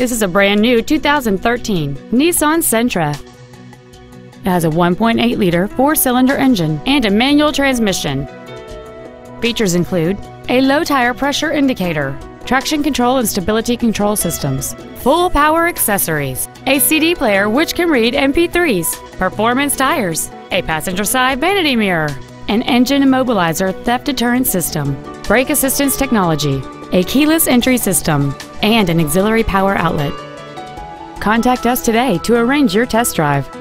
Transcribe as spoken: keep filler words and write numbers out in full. This is a brand new two thousand thirteen Nissan Sentra. It has a one point eight liter four-cylinder engine and a manual transmission. Features include a low tire pressure indicator, traction control and stability control systems, full power accessories, a C D player which can read M P threes, performance tires, a passenger side vanity mirror, an engine immobilizer theft deterrent system, brake assistance technology, a keyless entry system, and an auxiliary power outlet. Contact us today to arrange your test drive.